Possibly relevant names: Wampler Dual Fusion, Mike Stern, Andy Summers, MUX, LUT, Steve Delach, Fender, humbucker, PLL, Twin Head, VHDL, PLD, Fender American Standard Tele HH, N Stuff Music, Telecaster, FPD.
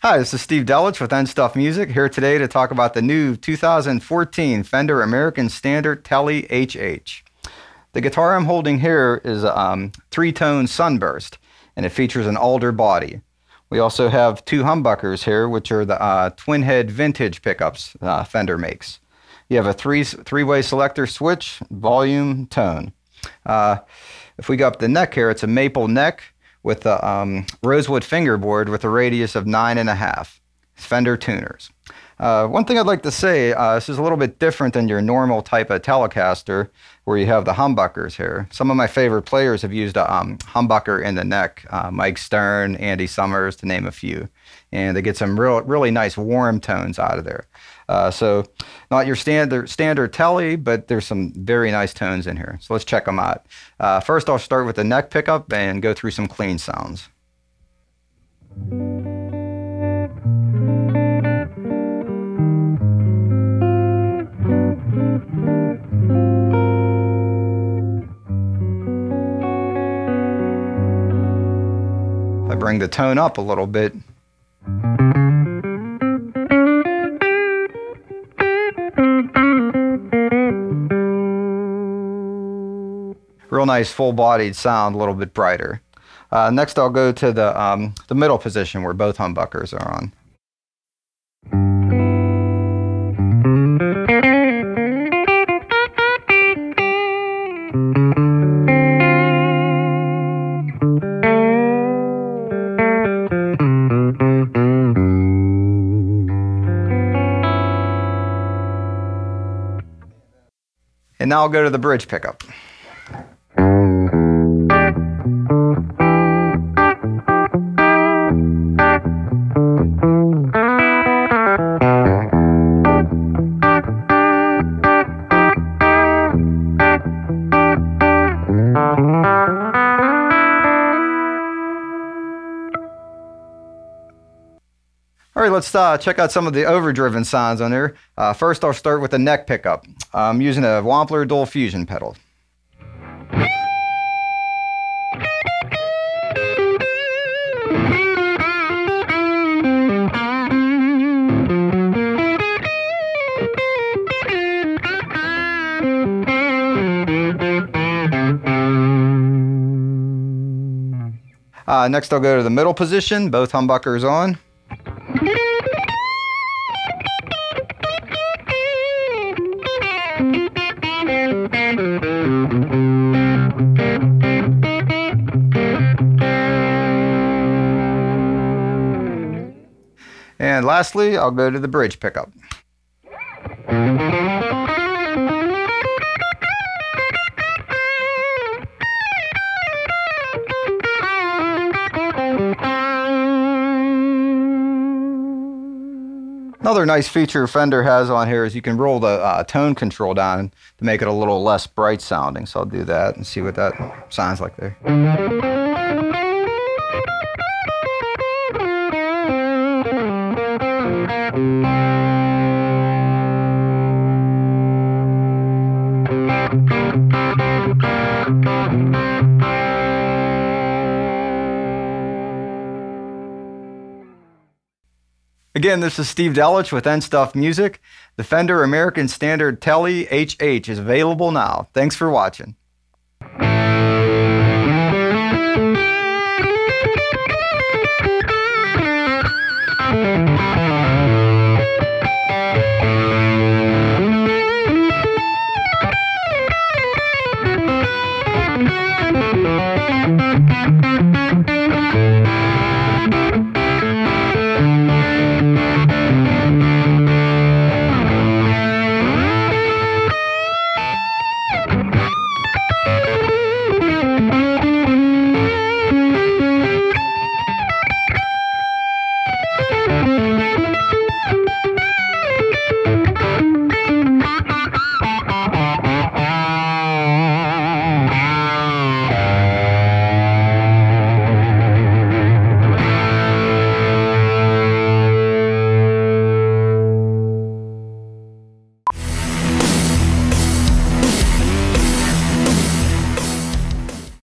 Hi, this is Steve Delach with N Stuff Music, here today to talk about the new 2014 Fender American Standard Tele HH. The guitar I'm holding here is a three-tone Sunburst, and it features an alder body. We also have two humbuckers here, which are the Twin Head vintage pickups Fender makes. You have a three-way selector switch, volume, tone. If we go up the neck here, it's a maple neck with a rosewood fingerboard with a radius of 9.5. Fender tuners. One thing I'd like to say, this is a little bit different than your normal type of Telecaster where you have the humbuckers here. Some of my favorite players have used a humbucker in the neck, Mike Stern, Andy Summers, to name a few. And they get some really nice warm tones out of there. So not your standard Tele, but there's some very nice tones in here. So let's check them out. First, I'll start with the neck pickup and go through some clean sounds. I bring the tone up a little bit. Real nice full-bodied sound, a little bit brighter. Next I'll go to the middle position where both humbuckers are on. And now I'll go to the bridge pickup. All right, let's check out some of the overdriven sounds on there. First, I'll start with the neck pickup. I'm using a Wampler Dual Fusion pedal. Next, I'll go to the middle position, both humbuckers on. And lastly, I'll go to the bridge pickup. Another nice feature Fender has on here is you can roll the tone control down to make it a little less bright sounding. So I'll do that and see what that sounds like there. Again, this is Steve Delach with N Stuff Music. The Fender American Standard Tele HH is available now. Thanks for watching.